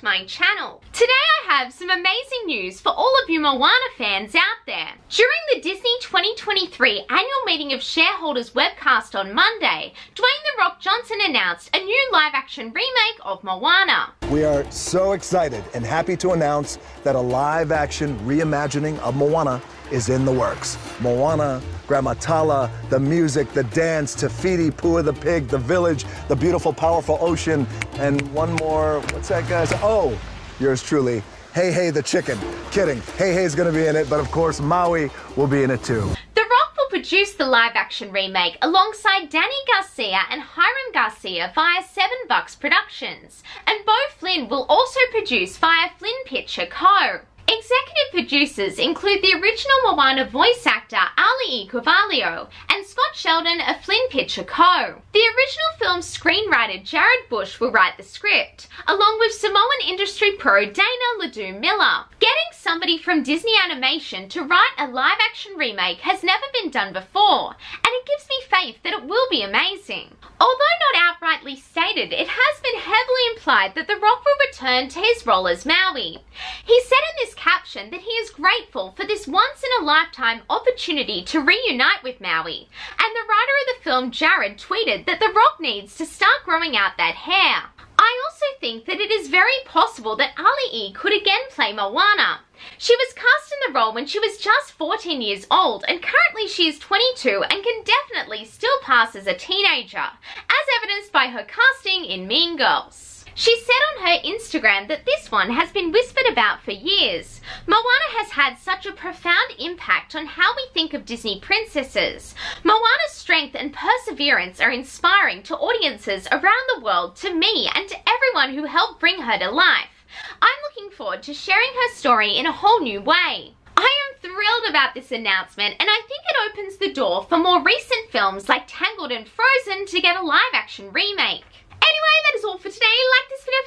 to my channel. Today I have some amazing news for all of you Moana fans out there. During the Disney 2023 Annual Meeting of Shareholders webcast on Monday, Dwayne "The Rock" Johnson announced a new live-action remake of Moana. We are so excited and happy to announce that a live-action reimagining of Moana is in the works. Moana, Grandma Tala, the music, the dance, Tafiti, Pua the pig, the village, the beautiful, powerful ocean, and one more, what's that guy's? Oh, yours truly, Hey Hey the chicken. Kidding, Hey Hey's gonna be in it, but of course Maui will be in it too. The Rock will produce the live-action remake alongside Dany Garcia and Hiram Garcia via 7 Bucks Productions, and Beau Flynn will also produce via Flynn Picture Co. Executive producers include the original Moana voice actor Auli'i Cravalho and Scott Sheldon of Flynn Picture Co. The original film's screenwriter Jared Bush will write the script, along with Samoan industry pro Dana Ledoux Miller. Getting somebody from Disney Animation to write a live-action remake has never been done before, and it gives me faith that it will be amazing. Although not outrightly stated, it has been heavily implied that The Rock will return to his role as Maui. He said in this caption that he is grateful for this once-in-a-lifetime opportunity to reunite with Maui, and the writer of the film, Jared, tweeted that The Rock needs to start growing out that hair. I also think that it is very possible that Auli'i could again play Moana. She was cast in the role when she was just 14 years old, and currently she is 22 and can definitely still pass as a teenager, as evidenced by her casting in Mean Girls. She said on her Instagram that this one has been whispered about for years. Moana has had such a profound impact on how we think of Disney princesses. Moana's strength and perseverance are inspiring to audiences around the world, to me, and to everyone who helped bring her to life. I'm looking forward to sharing her story in a whole new way. I am thrilled about this announcement, and I think it opens the door for more recent films like Tangled and Frozen to get a live-action remake. Anyway, that is all for today. Like this video